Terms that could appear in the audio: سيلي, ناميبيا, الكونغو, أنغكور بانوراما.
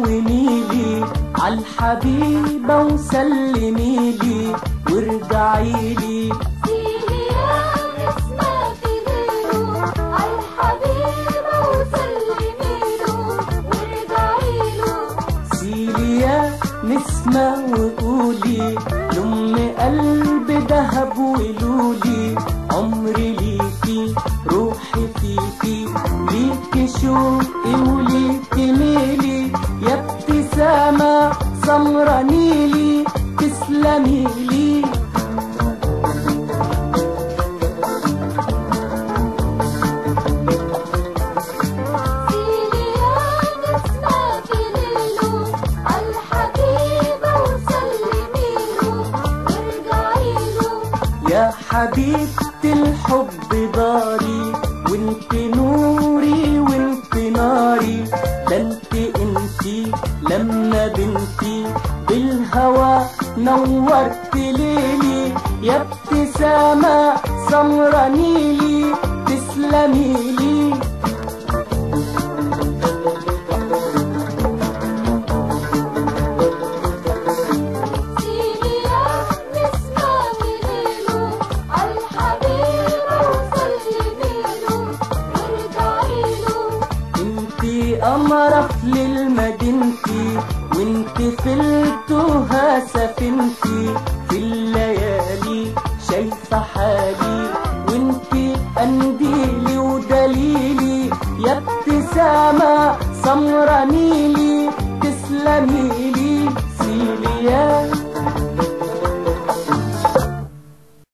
هونيلي عالحبيبة وسلميلي وارجعيلي. سيلي يا مس ما في غيره عالحبيبة وسلميله وارجعيله. سيلي يا مس ما وقولي لأم قلبي دهب ولولي عمري ليكي روحي فيكي ليكي شوقي وليكي ميلي يا ابتسامة سمرة نيلي تسلميلي. يا حبيبتي الحب داري وانت نوري وانت ناري ده انتي لما بنتي بالهوى نورت ليلي يا ابتسامة سمرة نيلي تسلميلي. قمرة للمدينتي وانت في التوها سفينتي في الليالي شايفة حالي وانت قنديلي ودليلي يا ابتسامة سمرة نيلي.